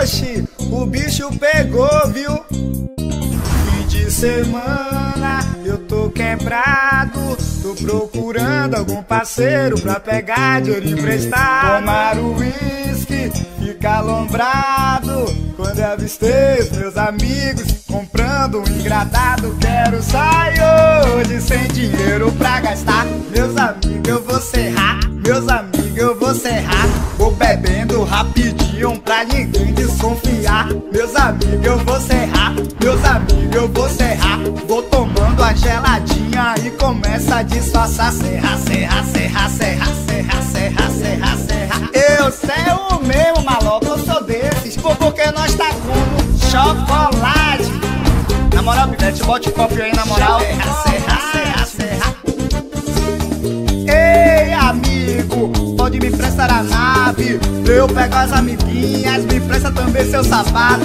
Oxi, o bicho pegou, viu? Fim de semana eu tô quebrado, tô procurando algum parceiro pra pegar de olho emprestado. Tomar o uísque, ficar alombrado, quando eu avistei os meus amigos comprando um engradado. Quero sair hoje sem dinheiro pra gastar, meus amigos eu vou serrar, meus amigos eu vou serrar. Vou bebendo rapidinho pra ninguém desconfiar, meus amigos eu vou serrar, meus amigos eu vou serrar. Vou tomando a geladinha e começa a disfarçar. Serrar, serrar, serrar, serrar, serrar, serrar, serrar, serrar. Eu sei o meu maloca, eu sou desses, porque nós tá com chocolate. Na moral, Pivete, bote o copo aí, na moral. Serra, serra, serra, serra. Ei, amigo, pode me prestar a nave, eu pego as amiguinhas, me presta também seu sapato.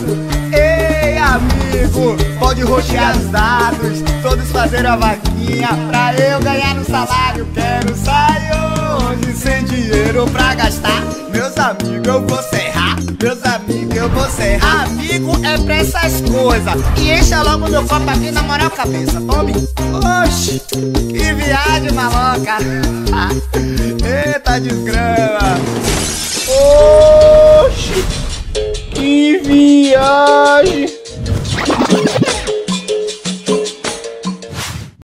Ei, amigo, pode roxear os dados, todos fazer a vaquinha pra eu ganhar no salário. Quero sair hoje sem dinheiro pra gastar, meus amigos eu vou serrar, meus amigos eu vou serrar. Amigo é pra essas coisas, e encha logo meu copo aqui, na moral, cabeça, tome. Oxi, que viagem maloca. Eita desgrama.